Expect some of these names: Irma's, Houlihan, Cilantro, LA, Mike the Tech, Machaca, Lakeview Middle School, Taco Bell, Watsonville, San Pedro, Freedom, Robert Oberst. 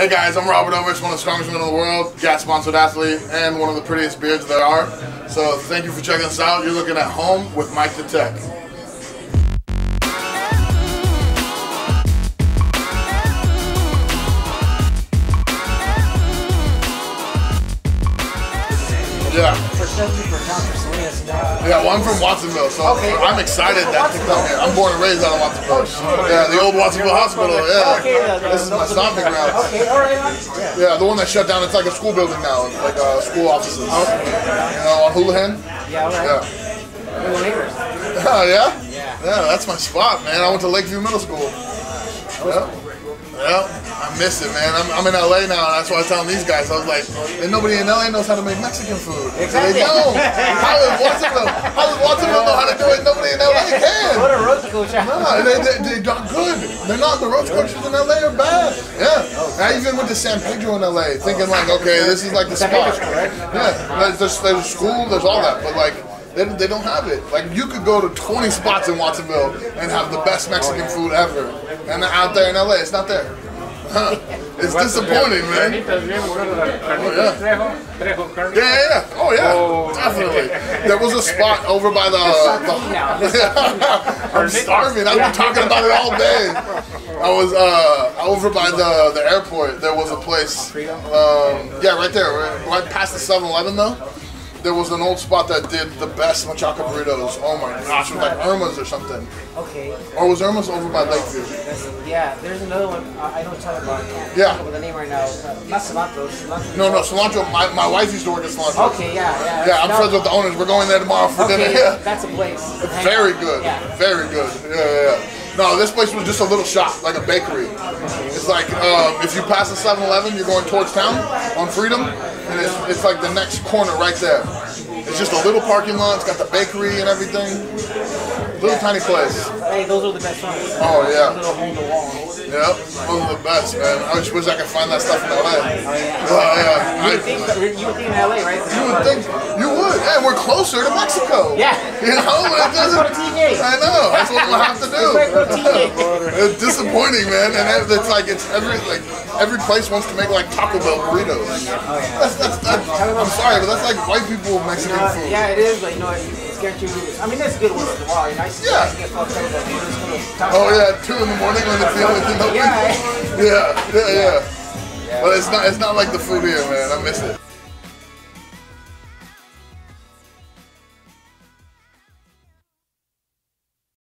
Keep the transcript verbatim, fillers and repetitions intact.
Hey guys, I'm Robert Oberst, one of the strongest men in the world, G A T-sponsored athlete, and one of the prettiest beards there are. So thank you for checking us out. You're looking at Home with Mike the Tech. Yeah. For seventy for Congress, yeah, well, I'm from Watsonville, so okay. I'm excited that to come here. I'm born and raised out of Watsonville. Yeah, the old Watsonville Hospital. Yeah, okay, the, the, this is my stomping ground. Okay, all right. Yeah, the one that shut down. It's like a school building now, it's like uh, school offices. Okay. You know, on Houlihan. Yeah, all right. Yeah. We were neighbors. Oh yeah. Yeah. Yeah, that's my spot, man. I went to Lakeview Middle School. Uh, yeah. Well, I miss it, man. I'm, I'm in L A now, and that's why I tell these guys. I was like, and nobody in L A knows how to make Mexican food. Exactly. They don't. How does Watsonville, how does Watsonville know how to do it? Nobody in L A can. Go to road school shop. No, they, they, they're not good. They're not. The road coaches in L A are bad. Yeah. I even went to San Pedro in L A thinking like, okay, this is like the spot. Yeah. There's, there's, there's school. There's all that, but like. They, they don't have it. Like, you could go to twenty spots in Watsonville and have the best Mexican food ever. And out there in L A, it's not there. Huh. It's disappointing, man. Oh, yeah. yeah, yeah, oh yeah, definitely. There was a spot over by the... the I'm starving. I've been talking about it all day. I was uh, over by the, the airport. There was a place. Um, yeah, right there. Right past the seven eleven, though. There was an old spot that did the best Machaca burritos. Oh my gosh, it was like Irma's or something. Okay. Or was Irma's over by Lakeview? Yeah, there's another one I don't talk about. I yeah. Know the name right now. Not cilantro. cilantro. No, no, cilantro. My, my wife used to work at cilantro. Okay, yeah, yeah. Yeah, I'm no. friends with the owners. We're going there tomorrow for okay, dinner. Yeah. That's a place. Very good. Yeah. Very good. Yeah, yeah, yeah. No, this place was just a little shop, like a bakery. It's like uh, if you pass the seven eleven, you're going towards town on Freedom, and it's, it's like the next corner right there. It's just a little parking lot. It's got the bakery and everything. Little yeah. tiny place. Hey, those are the best ones. Oh yeah. Those are the walls. Yep, those are the best, man. I just wish I could find that stuff in L A. Oh yeah. Well, yeah. You would think, you would think in L A, right? You would think. You would. Hey, we're closer to Mexico. Yeah. You know, it doesn't. I know. That's what we'll have to do. It's disappointing, man. And it's like it's every like every place wants to make like Taco Bell burritos. Oh yeah. That's, that's, that's, I'm sorry, but that's like white people Mexican food. Yeah, it is. Like no. I mean, that's a good one for the wall. Yeah. Oh yeah, two in the morning when it's the only thing. Yeah. Yeah, yeah, yeah. But it's not, it's not like the food here, man. I miss it.